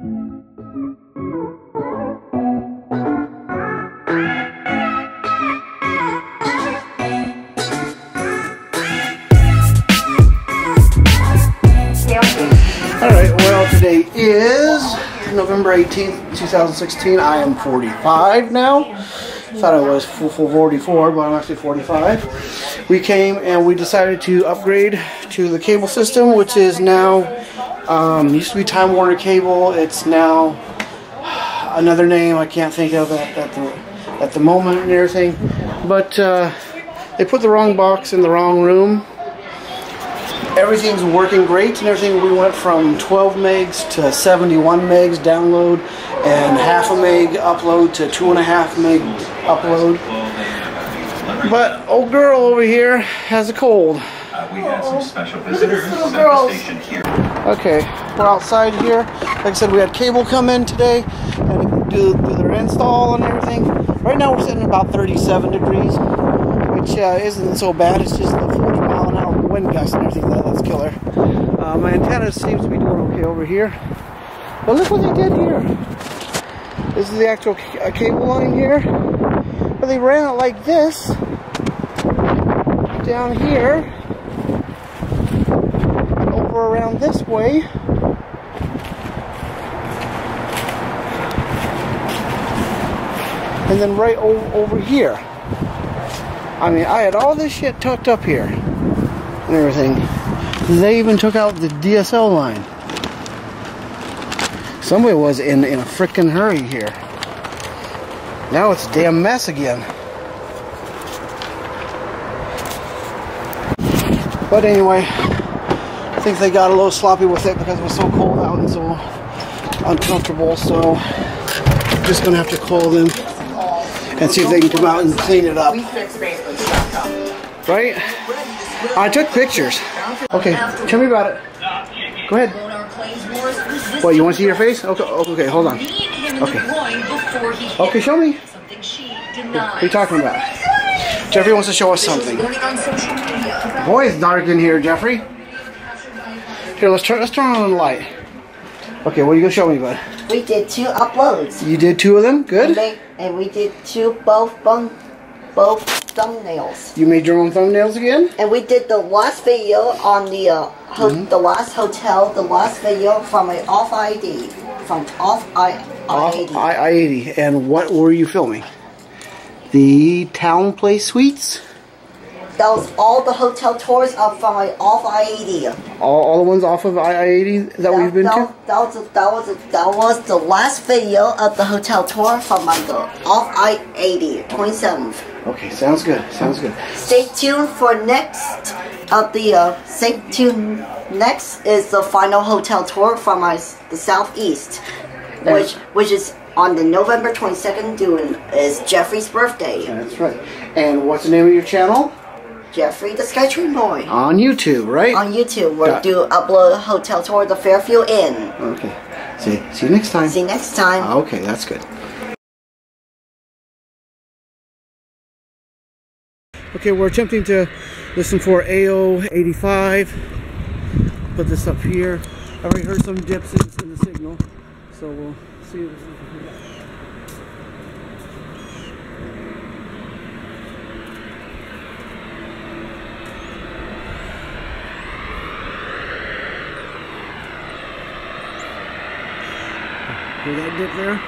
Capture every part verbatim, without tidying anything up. Today is November eighteenth, two thousand sixteen. I am forty-five now. Thought I was full, full forty-four, but I'm actually forty-five. We came and we decided to upgrade to the cable system, which is now, um, used to be Time Warner Cable. It's now another name I can't think of at, at, the, at the moment and everything. But uh, they put the wrong box in the wrong room. Everything's working great and everything. We went from twelve megs to seventy-one megs download and half a meg upload to two and a half meg upload. But old girl over here has a cold. Uh, we had some special visitors at the station here. Okay, we're outside here. Like I said, we had cable come in today and do, do their install and everything. Right now we're sitting about thirty-seven degrees, which uh, isn't so bad. It's just the forty mile an hour wind gusts and everything. That's killer. Uh, my antenna seems to be doing okay over here. But look what they did here. This is the actual uh, cable line here. But they ran it like this down here, over around this way. And then right over here. I mean, I had all this shit tucked up here and everything. They even took out the D S L line. Somebody was in, in a frickin' hurry here. Now it's a damn mess again. But anyway, I think they got a little sloppy with it because it was so cold out and so uncomfortable. So I'm just gonna have to call them and see if they can come out and clean it up. Right? I took pictures. Okay, tell me about it. Go ahead. What, you want to see your face? Okay, okay, hold on. Okay. Okay, show me. What are you talking about? Jeffrey wants to show us something. Boy, it's dark in here, Jeffrey. Here, let's turn, let's turn on the light. Okay, what are you going to show me, bud? We did two uploads. You did two of them? Good. And, they, and we did two both bunk, both. thumbnails. You made your own thumbnails again? And we did the last video on the uh, mm-hmm. the last hotel, the last video from an off I D, from off I eighty. I eighty. And what were you filming? The Town Place Suites? That was all the hotel tours of from an off I eighty. All, all the ones off of I eighty that, that we've been that, to? That was, a, that, was a, that was the last video of the hotel tour from my girl, off I eighty, twenty-seventh. Okay, sounds good. Sounds good. Stay tuned for next of the. Uh, stay tuned. Next is the final hotel tour from my the southeast, which which is on the November twenty-second. Doing is Jeffrey's birthday. That's right. And what's the name of your channel? Jeffrey the Skytree Boy. On YouTube, right? On YouTube, we'll do upload a hotel tour of the Fairfield Inn. Okay. See. See you next time. See you next time. Okay, that's good. Okay, we're attempting to listen for A O eighty-five. Put this up here. I already heard some dips in the signal, so we'll see if we got. Hear that dip there?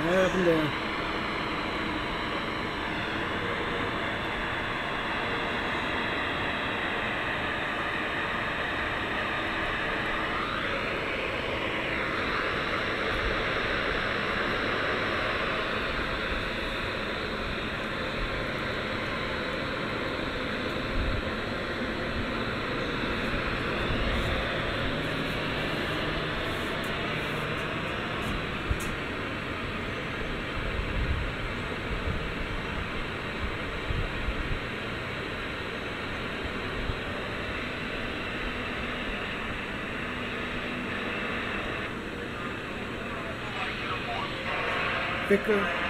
Right up and down. Thicker.